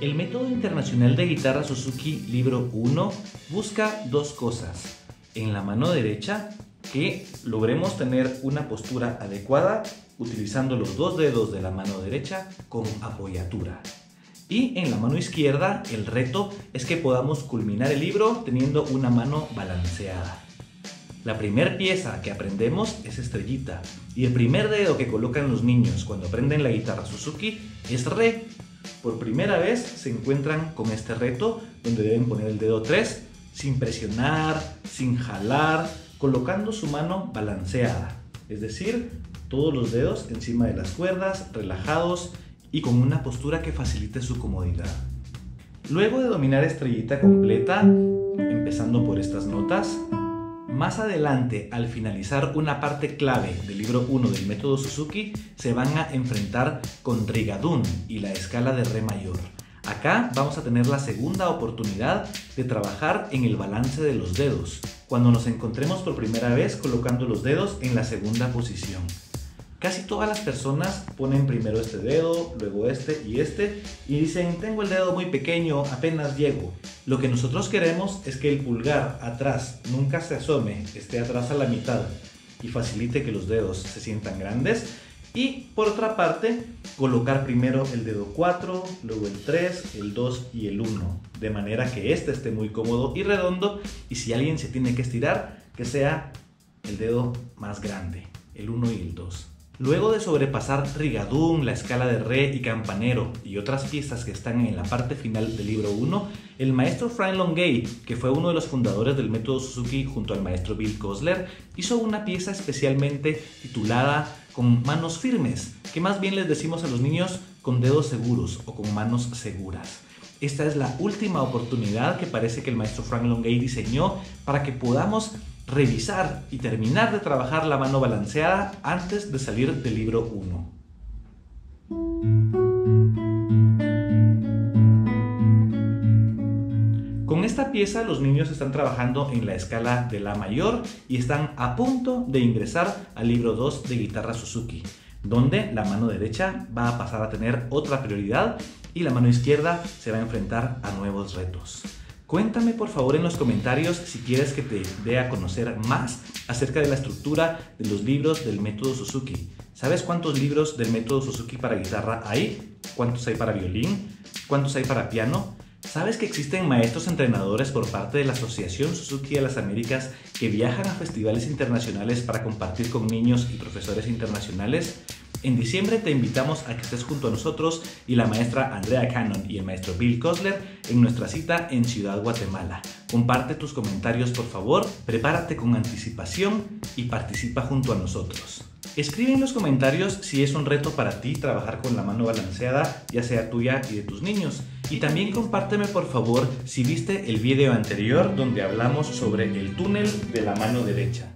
El método internacional de guitarra Suzuki libro 1 busca dos cosas. En la mano derecha, que logremos tener una postura adecuada utilizando los dos dedos de la mano derecha con apoyatura. Y en la mano izquierda, el reto es que podamos culminar el libro teniendo una mano balanceada. La primera pieza que aprendemos es Estrellita, y el primer dedo que colocan los niños cuando aprenden la guitarra Suzuki es Re. Por primera vez se encuentran con este reto donde deben poner el dedo 3 sin presionar, sin jalar, colocando su mano balanceada, es decir, todos los dedos encima de las cuerdas, relajados y con una postura que facilite su comodidad. Luego de dominar Estrellita completa, empezando por estas notas, más adelante, al finalizar una parte clave del libro 1 del método Suzuki, se van a enfrentar con Rigaudon y la escala de Re mayor. Acá vamos a tener la segunda oportunidad de trabajar en el balance de los dedos, cuando nos encontremos por primera vez colocando los dedos en la segunda posición. Casi todas las personas ponen primero este dedo, luego este y dicen tengo el dedo muy pequeño, apenas llego. Lo que nosotros queremos es que el pulgar atrás nunca se asome, esté atrás a la mitad y facilite que los dedos se sientan grandes. Y por otra parte, colocar primero el dedo 4, luego el 3, el 2 y el 1, de manera que este esté muy cómodo y redondo, y si alguien se tiene que estirar, que sea el dedo más grande, el 1 y el 2. Luego de sobrepasar Rigaudon, la escala de Re y Campanero y otras piezas que están en la parte final del libro 1, el maestro Frank Longay, que fue uno de los fundadores del método Suzuki junto al maestro Bill Kossler, hizo una pieza especialmente titulada con manos firmes, que más bien les decimos a los niños con dedos seguros o con manos seguras. Esta es la última oportunidad que parece que el maestro Frank Longay diseñó para que podamos revisar y terminar de trabajar la mano balanceada antes de salir del libro 1. Con esta pieza los niños están trabajando en la escala de La mayor y están a punto de ingresar al libro 2 de guitarra Suzuki, donde la mano derecha va a pasar a tener otra prioridad y la mano izquierda se va a enfrentar a nuevos retos. Cuéntame por favor en los comentarios si quieres que te dé a conocer más acerca de la estructura de los libros del método Suzuki. ¿Sabes cuántos libros del método Suzuki para guitarra hay? ¿Cuántos hay para violín? ¿Cuántos hay para piano? ¿Sabes que existen maestros entrenadores por parte de la Asociación Suzuki de las Américas que viajan a festivales internacionales para compartir con niños y profesores internacionales? En diciembre te invitamos a que estés junto a nosotros y la maestra Andrea Cannon y el maestro Bill Kossler en nuestra cita en Ciudad Guatemala. Comparte tus comentarios por favor, prepárate con anticipación y participa junto a nosotros. Escribe en los comentarios si es un reto para ti trabajar con la mano balanceada, ya sea tuya y de tus niños. Y también compárteme por favor si viste el video anterior donde hablamos sobre el túnel de la mano derecha.